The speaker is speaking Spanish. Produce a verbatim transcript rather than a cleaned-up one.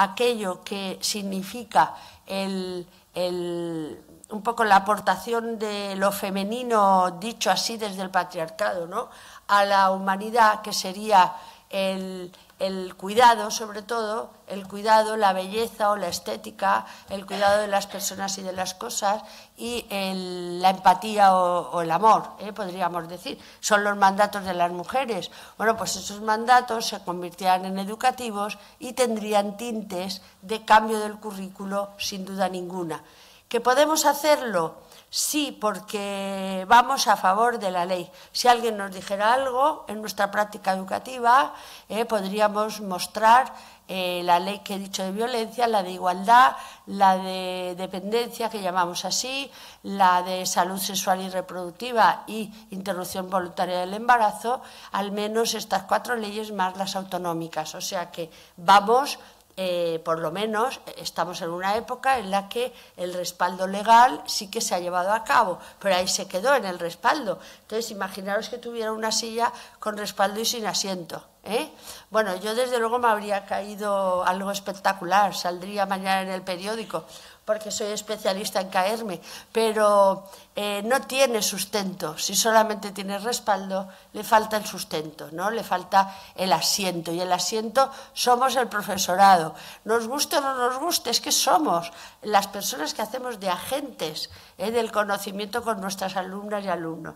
aquello que significa el, el, un poco la aportación de lo femenino, dicho así desde el patriarcado, ¿no?, a la humanidad, que sería el, el cuidado, sobre todo, el cuidado, la belleza o la estética, el cuidado de las personas y de las cosas, y el, la empatía o, o el amor, ¿eh?, podríamos decir. Son los mandatos de las mujeres. Bueno, pues esos mandatos se convirtieran en educativos y tendrían tintes de cambio del currículo, sin duda ninguna. ¿Que podemos hacerlo? Sí, porque vamos a favor de la ley. Si alguien nos dijera algo en nuestra práctica educativa, eh, podríamos mostrar eh, la ley que he dicho de violencia, la de igualdad, la de dependencia, que llamamos así, la de salud sexual y reproductiva y interrupción voluntaria del embarazo, al menos estas cuatro leyes más las autonómicas. O sea que vamos... Eh, por lo menos estamos en una época en la que el respaldo legal sí que se ha llevado a cabo, pero ahí se quedó en el respaldo. Entonces, imaginaros que tuviera una silla con respaldo y sin asiento, ¿eh? Bueno, yo desde luego me habría caído algo espectacular, saldría mañana en el periódico, porque soy especialista en caerme, pero eh, no tiene sustento. Si solamente tiene respaldo, le falta el sustento, ¿no? Le falta el asiento, y el asiento somos el profesorado. Nos guste o no nos guste, es que somos las personas que hacemos de agentes, ¿eh?, del conocimiento con nuestras alumnas y alumnos.